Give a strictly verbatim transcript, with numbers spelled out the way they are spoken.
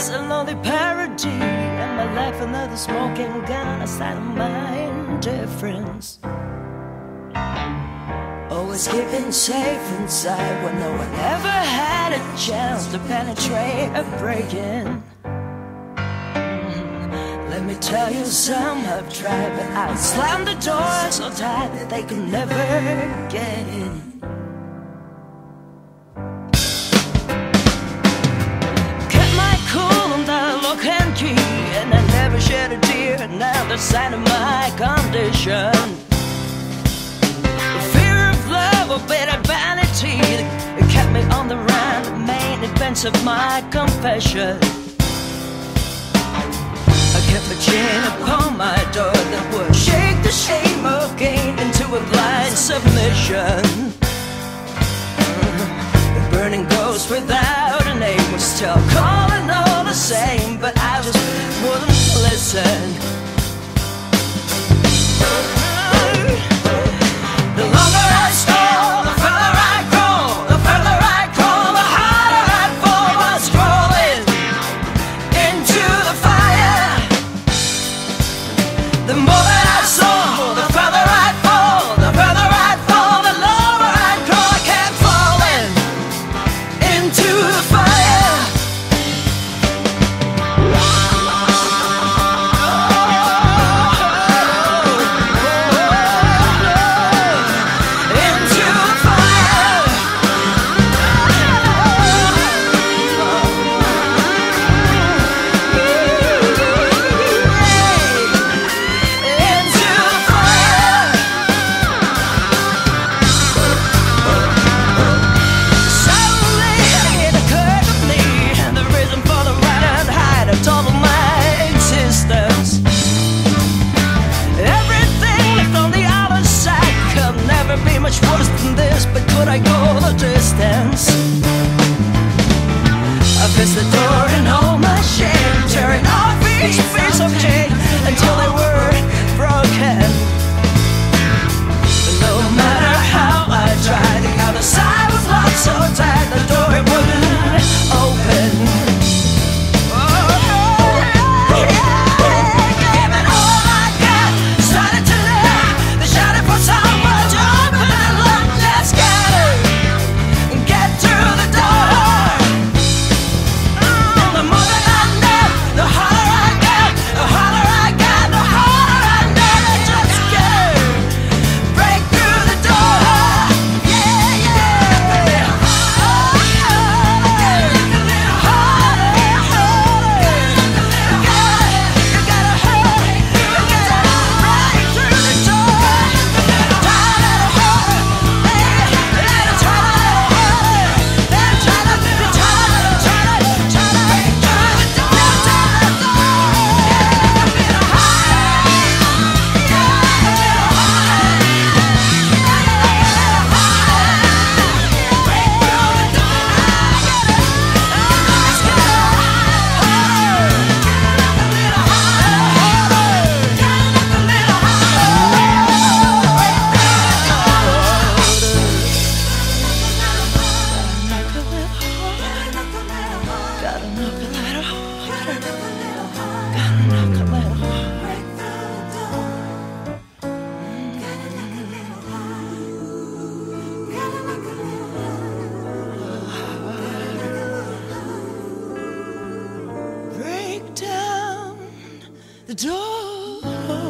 just a lonely parody, and my life another smoking gun, a sign of my indifference. Always keeping safe inside when no one ever had a chance to penetrate and break in. Let me tell you, some have tried, but I slammed the door so tight that they could never get in. And, key, and I never shed a tear, another sign of my condition. The fear of love, a bit of vanity, it kept me on the run, the main events of my confession. I kept a chain upon my door that would shake the shame of gain into a blind submission. The burning ghost without a name was still calling over the same, but I just wouldn't listen. I go the distance. I face the door and all my shame, tearing off each piece of chain until they were broken. But no matter how I tried, the other side was locked so tight, the door it wouldn't open. The door.